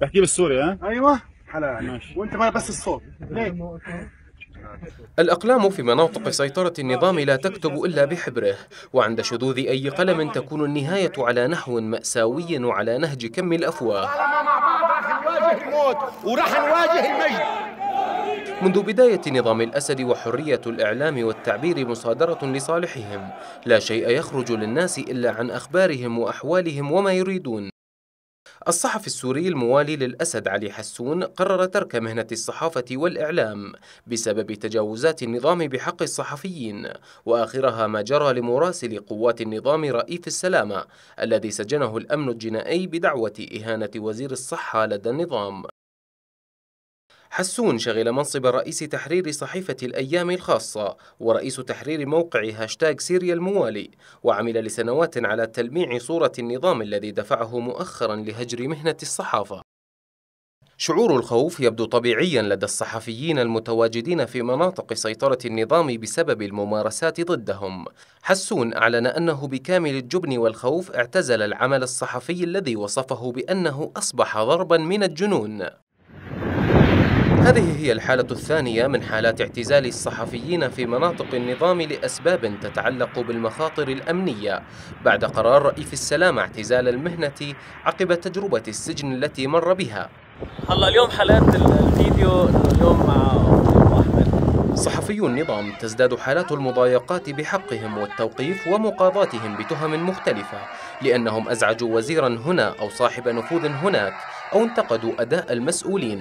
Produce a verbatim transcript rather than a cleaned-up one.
بحكيه بالسوري. ها ايوه حلال، وانت ما بس الصوت ليه؟ الأقلام في مناطق سيطرة النظام لا تكتب إلا بحبره، وعند شذوذ أي قلم تكون النهاية على نحو مأساوي وعلى نهج كم الأفواه. راح نواجه الموت وراح نواجه المجد. منذ بداية نظام الأسد وحرية الإعلام والتعبير مصادرة لصالحهم، لا شيء يخرج للناس إلا عن أخبارهم وأحوالهم وما يريدون. الصحفي السوري الموالي للأسد علي حسون قرر ترك مهنة الصحافة والإعلام بسبب تجاوزات النظام بحق الصحفيين، وآخرها ما جرى لمراسل قوات النظام رائف السلامة الذي سجنه الأمن الجنائي بدعوة إهانة وزير الصحة لدى النظام. حسون شغل منصب رئيس تحرير صحيفة الأيام الخاصة ورئيس تحرير موقع هاشتاغ سيريا الموالي، وعمل لسنوات على تلميع صورة النظام الذي دفعه مؤخرا لهجر مهنة الصحافة. شعور الخوف يبدو طبيعيا لدى الصحفيين المتواجدين في مناطق سيطرة النظام بسبب الممارسات ضدهم. حسون أعلن أنه بكامل الجبن والخوف اعتزل العمل الصحفي الذي وصفه بأنه أصبح ضربا من الجنون. هذه هي الحالة الثانية من حالات اعتزال الصحفيين في مناطق النظام لأسباب تتعلق بالمخاطر الأمنية، بعد قرار رئيف السلامة اعتزال المهنة عقب تجربة السجن التي مر بها. هلا اليوم حالات الفيديو اليوم مع أحمد. صحفي النظام تزداد حالات المضايقات بحقهم والتوقيف ومقاضاتهم بتهم مختلفة، لأنهم أزعجوا وزيرا هنا أو صاحب نفوذ هناك أو انتقدوا أداء المسؤولين.